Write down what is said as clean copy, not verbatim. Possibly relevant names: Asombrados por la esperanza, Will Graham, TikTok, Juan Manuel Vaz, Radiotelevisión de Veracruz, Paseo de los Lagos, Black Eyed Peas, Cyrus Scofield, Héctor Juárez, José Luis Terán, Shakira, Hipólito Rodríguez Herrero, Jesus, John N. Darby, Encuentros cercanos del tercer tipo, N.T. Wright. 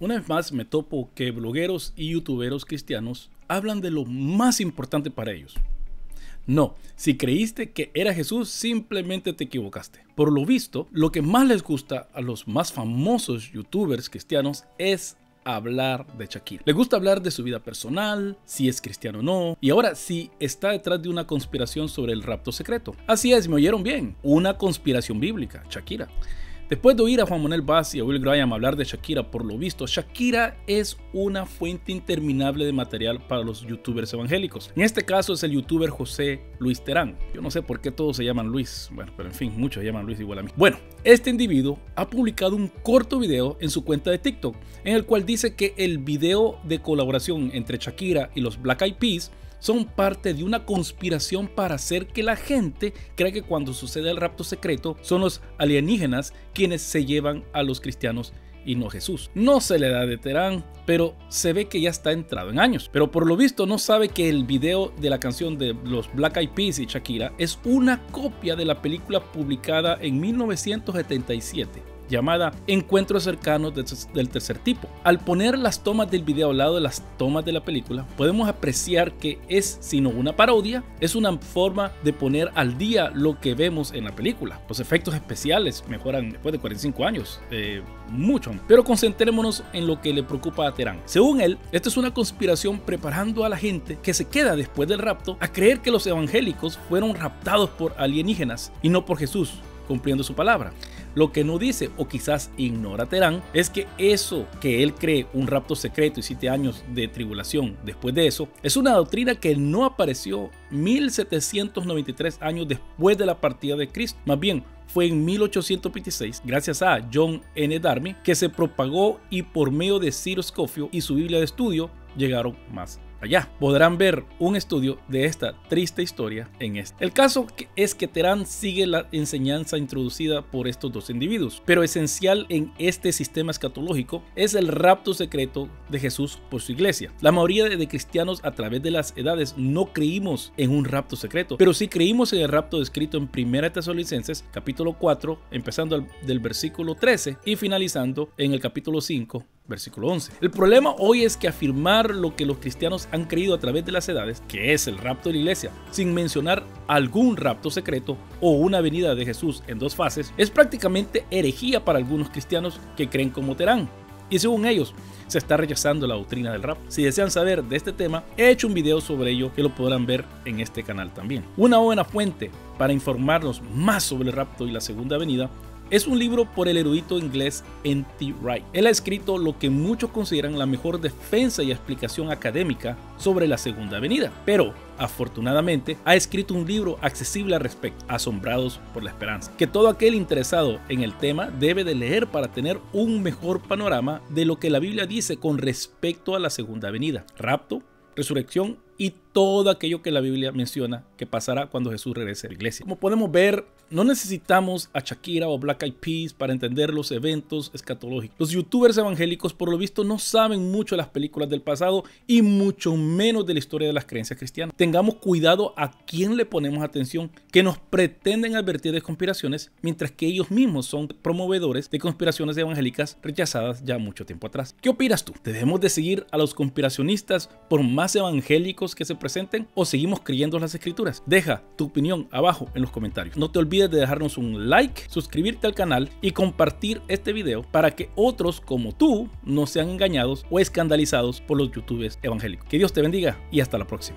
Una vez más me topo que blogueros y youtuberos cristianos hablan de lo más importante para ellos. No, si creíste que era Jesús, simplemente te equivocaste. Por lo visto, lo que más les gusta a los más famosos youtubers cristianos es hablar de Shakira. Les gusta hablar de su vida personal, si es cristiano o no, y ahora si está detrás de una conspiración sobre el rapto secreto. Así es, me oyeron bien, una conspiración bíblica, Shakira. Después de oír a Juan Manuel Vaz y a Will Graham hablar de Shakira, por lo visto, Shakira es una fuente interminable de material para los youtubers evangélicos. En este caso es el youtuber José Luis Terán. Yo no sé por qué todos se llaman Luis, bueno, pero en fin, muchos se llaman Luis igual a mí. Bueno, este individuo ha publicado un corto video en su cuenta de TikTok, en el cual dice que el video de colaboración entre Shakira y los Black Eyed Peas son parte de una conspiración para hacer que la gente crea que cuando sucede el rapto secreto son los alienígenas quienes se llevan a los cristianos y no Jesús. No se le da de Terán, pero se ve que ya está entrado en años. Pero por lo visto no sabe que el video de la canción de los Black Eyed Peas y Shakira es una copia de la película publicada en 1977. Llamada Encuentros cercanos del tercer tipo. Al poner las tomas del video al lado de las tomas de la película, podemos apreciar que es, si no una parodia, es una forma de poner al día lo que vemos en la película. Los efectos especiales mejoran después de 45 años, mucho. Pero concentrémonos en lo que le preocupa a Terán. Según él, esto es una conspiración preparando a la gente que se queda después del rapto a creer que los evangélicos fueron raptados por alienígenas y no por Jesús, cumpliendo su palabra. Lo que no dice, o quizás ignora Terán, es que eso que él cree, un rapto secreto y 7 años de tribulación después de eso, es una doctrina que no apareció 1793 años después de la partida de Cristo. Más bien, fue en 1826, gracias a John N. Darby, que se propagó y por medio de Cyrus Scofield y su Biblia de estudio llegaron más allá. Podrán ver un estudio de esta triste historia en este. El caso es que Terán sigue la enseñanza introducida por estos dos individuos, pero esencial en este sistema escatológico es el rapto secreto de Jesús por su iglesia. La mayoría de cristianos a través de las edades no creímos en un rapto secreto, pero sí creímos en el rapto descrito en 1 Tesalonicenses capítulo 4, empezando del versículo 13 y finalizando en el capítulo 5. Versículo 11. El problema hoy es que afirmar lo que los cristianos han creído a través de las edades, que es el rapto de la iglesia, sin mencionar algún rapto secreto o una venida de Jesús en 2 fases, es prácticamente herejía para algunos cristianos que creen como Terán. Y según ellos, se está rechazando la doctrina del rapto. Si desean saber de este tema, he hecho un video sobre ello que lo podrán ver en este canal también. Una buena fuente para informarnos más sobre el rapto y la segunda venida es un libro por el erudito inglés N.T. Wright. Él ha escrito lo que muchos consideran la mejor defensa y explicación académica sobre la segunda venida, pero afortunadamente ha escrito un libro accesible al respecto, Asombrados por la esperanza, que todo aquel interesado en el tema debe de leer para tener un mejor panorama de lo que la Biblia dice con respecto a la segunda venida, rapto, resurrección y todo aquello que la Biblia menciona que pasará cuando Jesús regrese a la iglesia. Como podemos ver, no necesitamos a Shakira o Black Eyed Peas para entender los eventos escatológicos. Los youtubers evangélicos por lo visto no saben mucho de las películas del pasado y mucho menos de la historia de las creencias cristianas. Tengamos cuidado a quién le ponemos atención, que nos pretenden advertir de conspiraciones mientras que ellos mismos son promovedores de conspiraciones evangélicas rechazadas ya mucho tiempo atrás. ¿Qué opinas tú? ¿Debemos de seguir a los conspiracionistas por más evangélicos que se presenten o seguimos creyendo las escrituras? Deja tu opinión abajo en los comentarios. No te olvides de dejarnos un like, suscribirte al canal y compartir este video para que otros como tú no sean engañados o escandalizados por los youtubers evangélicos. Que Dios te bendiga y hasta la próxima.